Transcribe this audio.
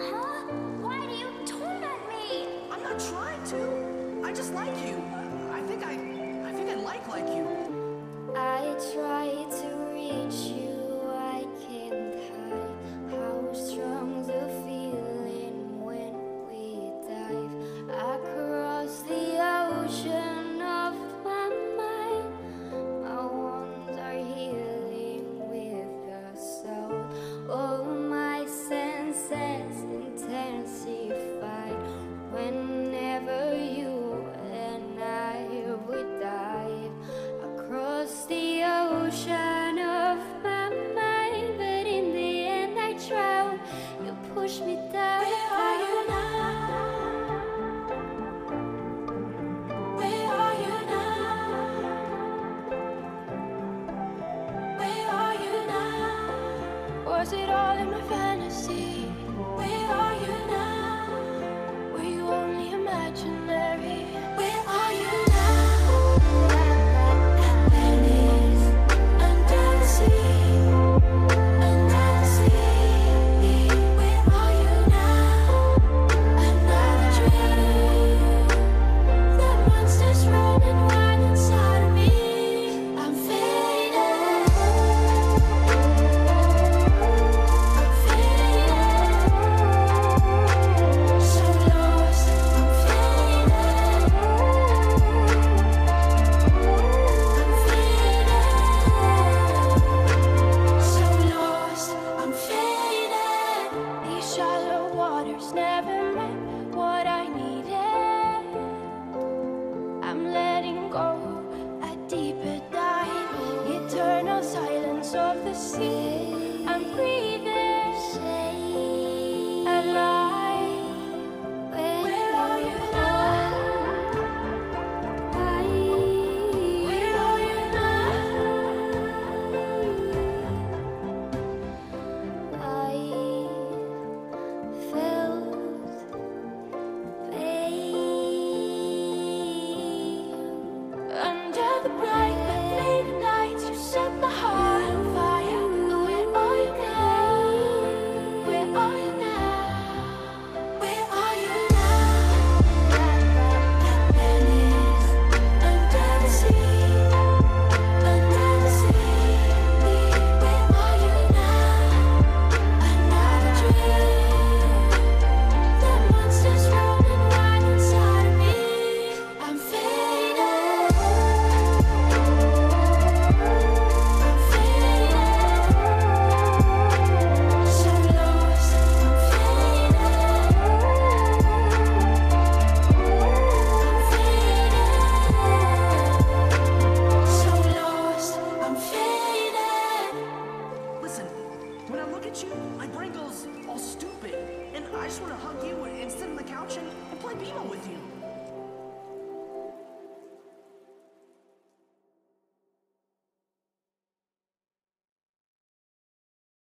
Huh? Why do you torment me? I'm not trying to. I just like you. I think I like you. I try to reach you. I can't hide how strong the feeling when we dive across the ocean of my mind. My wounds are healing with your soul. All my senses intensified whenever you and I we dive across the ocean of my mind. But in the end I drown. You push me down. Where are you now? Where are you now? Where are you now? Was it all in my fantasy? Where are you now? Were you only imaginary? Where are you now? Of the sea, I'm breathing alive. Where are you now? Where are you now? I felt pain under the bright but late nights. You set the heart. My brain goes all stupid, and I just want to hug you and sit on the couch and play Beemo with you.